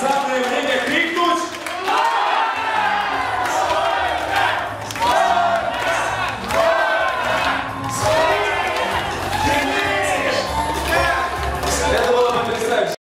за проявление.